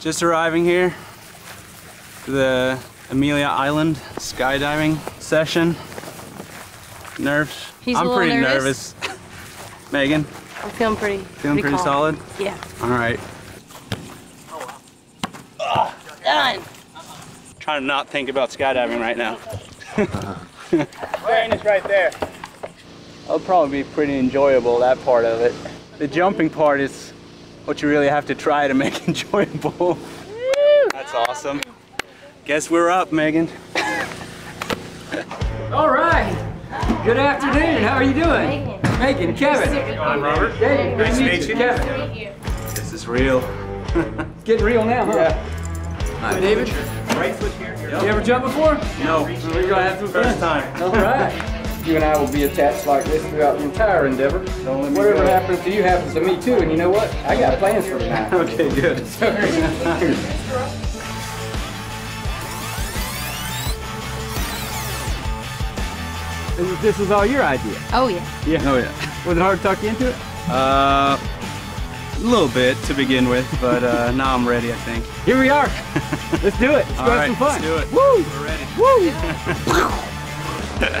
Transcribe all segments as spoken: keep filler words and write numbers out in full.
Just arriving here for the Amelia Island skydiving session. Nerves. He's I'm a little pretty nervous. nervous. Megan? I'm feeling pretty Feeling pretty, pretty solid? Yeah. All right. Oh, wow. Oh, done. Uh-huh. Trying to not think about skydiving right now. Uh-huh. Crane is right there. That'll probably be pretty enjoyable, that part of it. The jumping part is what you really have to try to make enjoyable. That's awesome. Guess we're up, Megan. All right. Good afternoon. How are you doing? Megan, Kevin. I'm Robert. David. Nice to meet you, Kevin. This is real. It's getting real now, huh? Yeah. Hi, David. Right foot here. Yep. You ever jump before? No. So we're gonna have to first time. All right. You and I will be attached like this throughout the entire endeavor. Don't let me Whatever go. happens to you happens to me too, and you know what? I got plans for tonight. Okay, good. Sorry. This was all your idea? Oh yeah. Yeah. Oh yeah. Was it hard to talk you into it? Uh, a little bit to begin with, but uh, now I'm ready, I think. Here we are. Let's do it. Let's all go right, have some fun. Let's do it. Woo! We're ready. Woo!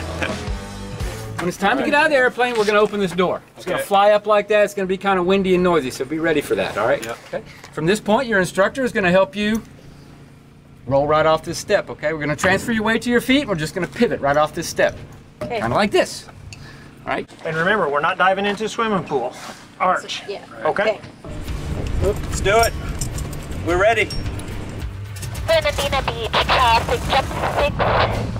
When it's time to get out of the airplane, we're going to open this door. It's okay. Going to fly up like that. It's going to be kind of windy and noisy, so be ready for that, all right? Yep. Okay. From this point, your instructor is going to help you roll right off this step, okay? We're going to transfer your weight to your feet. We're just going to pivot right off this step, okay. Kind of like this, all right? And remember, we're not diving into a swimming pool. Arch, so, yeah. Okay? Okay. Let's do it. We're ready. Fernandina Beach, traffic jump six.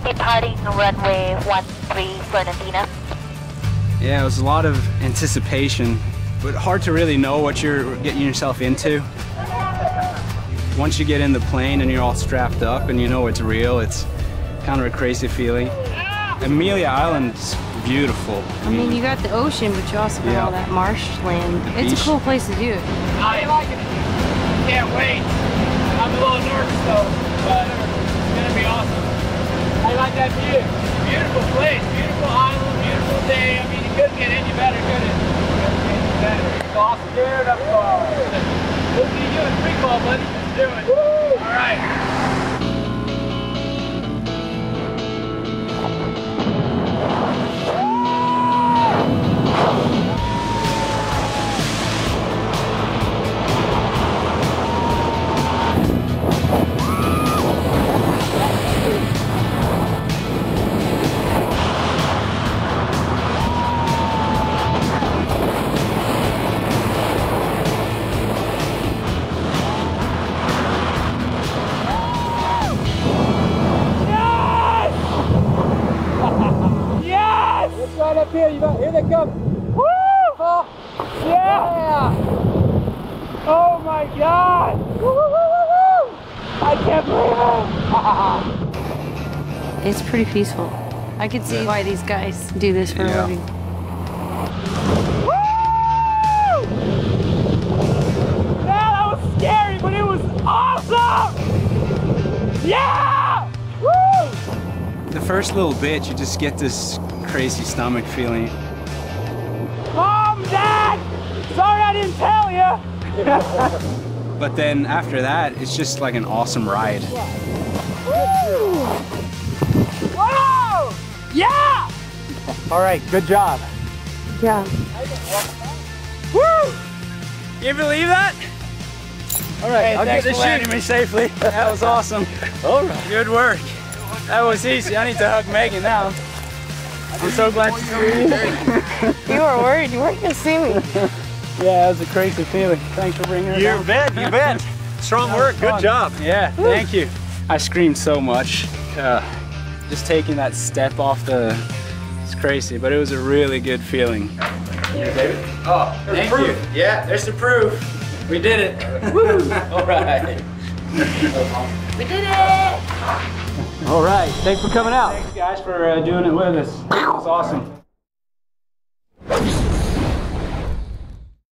Departing runway one three, Fernandina. Yeah, it was a lot of anticipation, but hard to really know what you're getting yourself into. Once you get in the plane and you're all strapped up and you know it's real, it's kind of a crazy feeling. Amelia Island's beautiful. I mean, I mean you got the ocean, but you also got yeah. all that marshland. It's beach. A cool place to do it. I like it. Can't wait. I'm a little nervous though, but it's gonna be awesome. I like that view. Beautiful place, beautiful island, beautiful day. I mean, you couldn't get any better, could it? It's awesome, dude. I'm sorry. We'll see you in pre-call, buddy. Let's do it. Woo! All right. Here, you know, here they come. Woo! Oh, yeah! yeah! Oh my God! Woo, woo, woo, woo, woo. I can't believe it! It's pretty peaceful. I can see why these guys do this for yeah. a living. Woo! Yeah, that was scary, but it was awesome! Yeah! Woo! The first little bit, you just get this crazy stomach feeling. Mom, Dad! Sorry I didn't tell you! But then after that, it's just like an awesome ride. Woo! Whoa! Yeah! All right, good job. Yeah. Woo! You believe that? All right, hey, I'll get this landing me safely. That was awesome. All right. Good work. That was easy. I need to hug Megan now. I'm so glad to see you. You were worried. You weren't going to see me. Yeah, that was a crazy feeling. Thanks for bringing her down. You bet. You bet. Strong work. Fun. Good job. Yeah, Woo. Thank you. I screamed so much. Uh, just taking that step off the... It's crazy, but it was a really good feeling. Yeah, David. Oh, there's proof. You. Yeah, there's the proof. We did it. Woo! All right. We did it! All right, thanks for coming out. Thanks guys for uh, doing it with us. It was awesome.